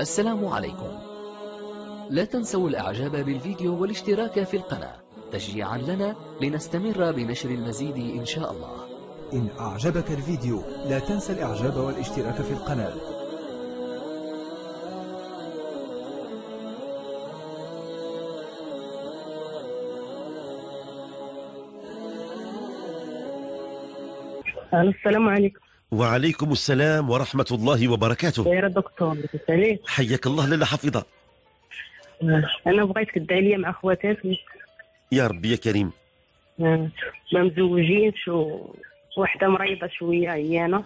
السلام عليكم. لا تنسوا الإعجاب بالفيديو والاشتراك في القناة تشجيعا لنا لنستمر بنشر المزيد إن شاء الله. إن أعجبك الفيديو لا تنسى الإعجاب والاشتراك في القناة. السلام عليكم. وعليكم السلام ورحمة الله وبركاته. يا دكتور عليك. حياك الله لاله حفيظة. أنا بغيتك تدعي لي مع خواتاتي. يا ربي يا كريم. ما مزوجينش ووحدة مريضة شوية عيانة.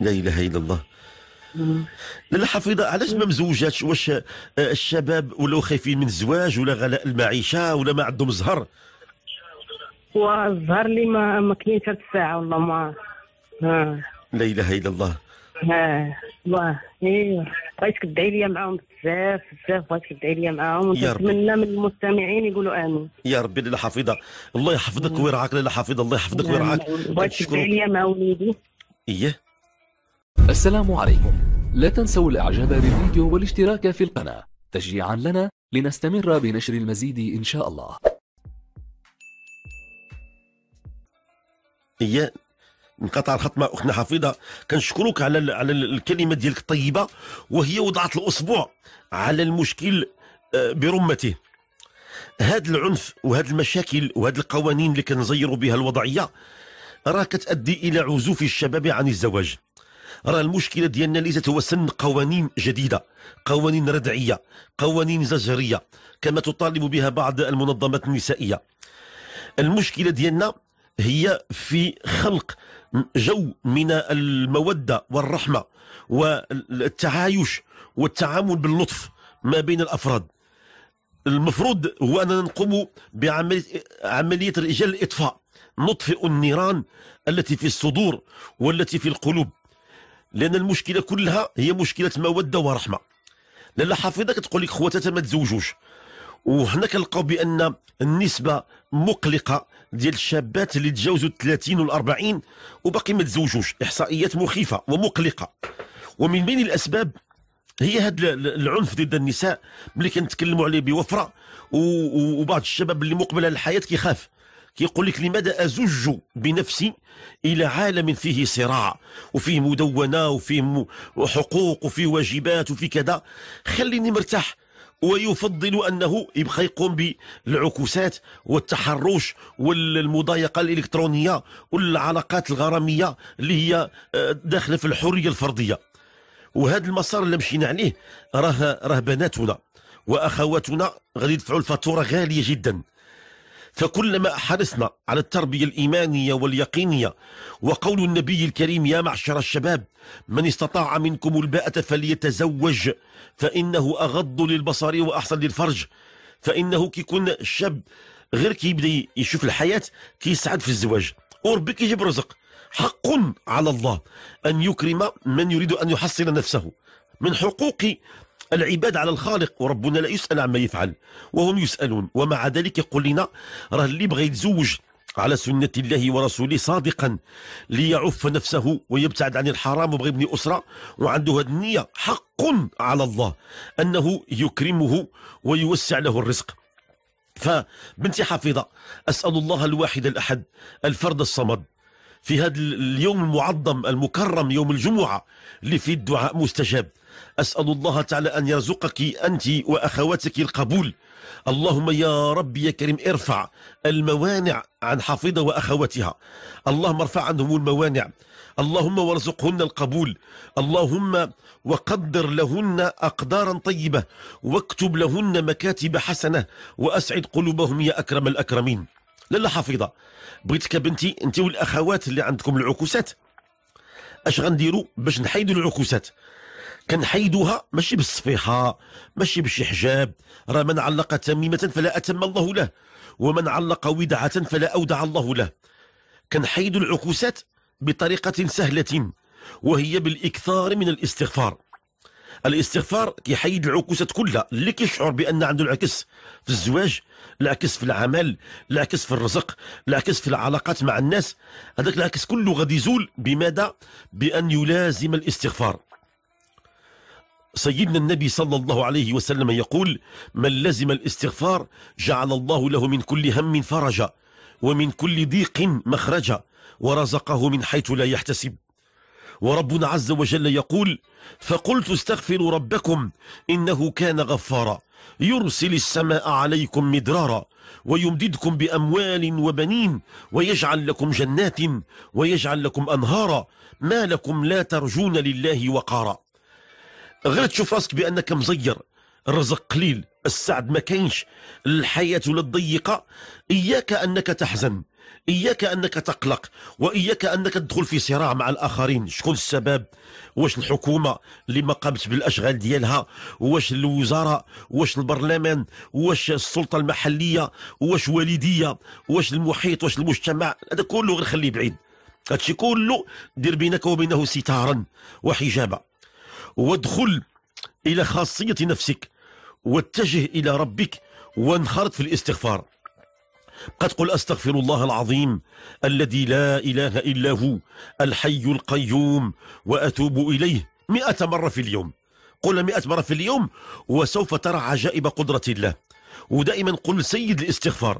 لا إله إلا الله. لاله حفيظة علاش ما مزوجاتش؟ واش الشباب ولاو خايفين من الزواج ولا غلاء المعيشة ولا ما عندهم زهر؟ والظهر لي ما كاينش حتى الساعه والله ما لا اله الا الله. الله ايوا بغيتك تدعي لي معاهم بزاف بزاف، بغيتك تدعي لي معاهم ونتمنى من المستمعين يقولوا امين يا ربي. لاله حفيظة الله يحفظك ويرعاك. لاله حفيظة الله يحفظك ويرعاك. بغيتك تدعي لي مع وليدي. اييه. السلام عليكم. لا تنسوا الاعجاب بالفيديو والاشتراك في القناه تشجيعا لنا لنستمر بنشر المزيد ان شاء الله. إياه انقطع الخط مع أختنا حفيظة. كنشكروك على الكلمة ديالك الطيبة، وهي وضعت الأصبع على المشكل برمته. هذا العنف وهذه المشاكل وهذه القوانين اللي كنزيروا بها الوضعية راه كتأدي إلى عزوف الشباب عن الزواج. راه المشكلة ديالنا ليست هو سن قوانين جديدة، قوانين ردعية، قوانين زجرية كما تطالب بها بعض المنظمات النسائية. المشكلة ديالنا هي في خلق جو من المودة والرحمة والتعايش والتعامل باللطف ما بين الأفراد. المفروض هو أننا نقوم بعملية رجال الإطفاء، نطفئ النيران التي في الصدور والتي في القلوب، لأن المشكلة كلها هي مشكلة مودة ورحمة. لاله حفيظة كتقول لك خواتاتها ما تزوجوش، وحنا كنلقاو بان النسبه مقلقه ديال الشابات اللي تجاوزوا 30 وال40 وباقي ما تزوجوش. احصائيات مخيفه ومقلقه، ومن بين الاسباب هي هذا العنف ضد النساء ملي كنتكلموا عليه بوفره. وبعض الشباب اللي مقبل على الحياه كيخاف، كيقول لك لماذا ازج بنفسي الى عالم فيه صراع وفيه مدونه وفيه حقوق وفيه واجبات وفيه كذا، خليني مرتاح. ويفضل انه يبقى يقوم بالعكوسات والتحرش والمضايقه الالكترونيه والعلاقات الغراميه اللي هي داخله في الحريه الفرديه. وهذا المسار اللي مشينا عليه راه بناتنا واخواتنا غادي يدفعوا الفاتوره غاليه جدا. فكلما حرصنا على التربيه الايمانيه واليقينيه، وقول النبي الكريم: يا معشر الشباب من استطاع منكم الباءة فليتزوج فانه اغض للبصر واحسن للفرج. فانه كيكون الشاب غير كيبدا يشوف الحياه كيسعد في الزواج، وربي كيجيب رزق. حق على الله ان يكرم من يريد ان يحصن نفسه. من حقوق العباد على الخالق، وربنا لا يسأل عما يفعل وهم يسألون. ومع ذلك يقول لنا راه اللي بغى يتزوج على سنة الله ورسوله صادقا ليعف نفسه ويبتعد عن الحرام وبغى يبني أسرة وعنده هذه النية، حق على الله أنه يكرمه ويوسع له الرزق. فبنتي حفيظة أسأل الله الواحد الأحد الفرد الصمد في هذا اليوم المعظم المكرم يوم الجمعة اللي فيه الدعاء مستجاب، أسأل الله تعالى أن يرزقك أنت وأخواتك القبول. اللهم يا ربي يا كريم ارفع الموانع عن حفيظة وأخواتها، اللهم ارفع عنهم الموانع، اللهم وارزقهن القبول، اللهم وقدر لهن أقدارا طيبة واكتب لهن مكاتب حسنة وأسعد قلوبهم يا أكرم الأكرمين. لاله حفيظة بغيتك بنتي أنت والأخوات اللي عندكم العكوسات، أش غنديروا باش نحيدوا العكوسات؟ كنحيدوها ماشي بالصفيحه، ماشي بشي حجاب. راه من علق تميمه فلا اتم الله له، ومن علق ودعه فلا اودع الله له. كنحيدوا العكوسات بطريقه سهله، وهي بالاكثار من الاستغفار. الاستغفار كيحيد العكوسات كلها. اللي كيشعر بان عنده العكس في الزواج، العكس في العمل، العكس في الرزق، العكس في العلاقات مع الناس، هذاك العكس كله غادي يزول. بماذا؟ بان يلازم الاستغفار. سيدنا النبي صلى الله عليه وسلم يقول: من لزم الاستغفار جعل الله له من كل هم فرجا ومن كل ضيق مخرجا ورزقه من حيث لا يحتسب. وربنا عز وجل يقول: فقلت استغفروا ربكم إنه كان غفارا يرسل السماء عليكم مدرارا ويمددكم بأموال وبنين ويجعل لكم جنات ويجعل لكم أنهارا ما لكم لا ترجون لله وقارا. غير تشوف راسك بأنك مزير، الرزق قليل، السعد ما كاينش، الحياة للضيقة، إياك أنك تحزن، إياك أنك تقلق، وإياك أنك تدخل في صراع مع الآخرين. شكون السبب؟ واش الحكومة اللي ما قامتش بالأشغال ديالها؟ واش الوزارة؟ واش البرلمان؟ واش السلطة المحلية؟ واش والدية؟ واش المحيط؟ واش المجتمع؟ هذا كله غير خليه بعيد، هادشي كله دير بينك وبينه ستارا وحجابا، وادخل إلى خاصية نفسك واتجه إلى ربك وانخرط في الاستغفار. قد قل أستغفر الله العظيم الذي لا إله إلا هو الحي القيوم وأتوب إليه 100 مرة في اليوم. قل 100 مرة في اليوم وسوف ترى عجائب قدرة الله. ودائما قل سيد الاستغفار: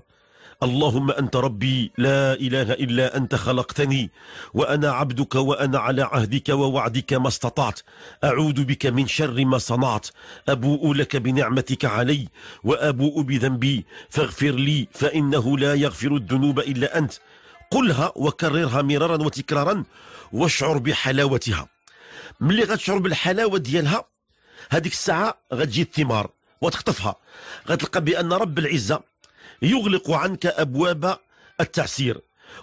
اللهم أنت ربي لا إله إلا أنت، خلقتني وأنا عبدك وأنا على عهدك ووعدك ما استطعت، أعوذ بك من شر ما صنعت، أبوء لك بنعمتك علي وأبوء بذنبي فاغفر لي فإنه لا يغفر الذنوب إلا أنت. قلها وكررها مرارا وتكرارا واشعر بحلاوتها. ملي غتشعر بالحلاوة ديالها هذيك الساعة غتجي الثمار وتخطفها، غتلقى بأن رب العزة يغلق عنك أبواب التعسير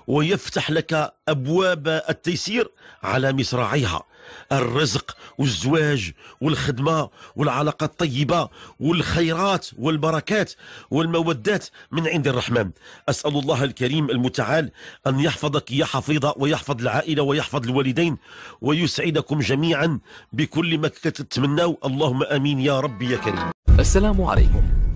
ويفتح لك أبواب التيسير على مصراعيها: الرزق والزواج والخدمة والعلاقة الطيبة والخيرات والبركات والمودات من عند الرحمن. أسأل الله الكريم المتعال أن يحفظك يا حفيظة، ويحفظ العائلة ويحفظ الوالدين ويسعدكم جميعا بكل ما تتمنوا. اللهم آمين يا ربي يا كريم. السلام عليكم.